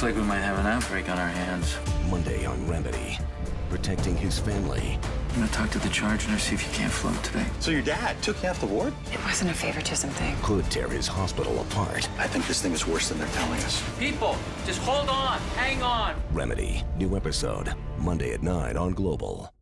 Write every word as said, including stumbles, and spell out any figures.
Looks like we might have an outbreak on our hands. Monday on Remedy, protecting his family. I'm gonna talk to the charge nurse, see if you can't float today. So your dad took you off the ward? It wasn't a favoritism thing. Could tear his hospital apart. I think this thing is worse than they're telling us. People, just hold on, hang on. Remedy, new episode, Monday at nine on Global.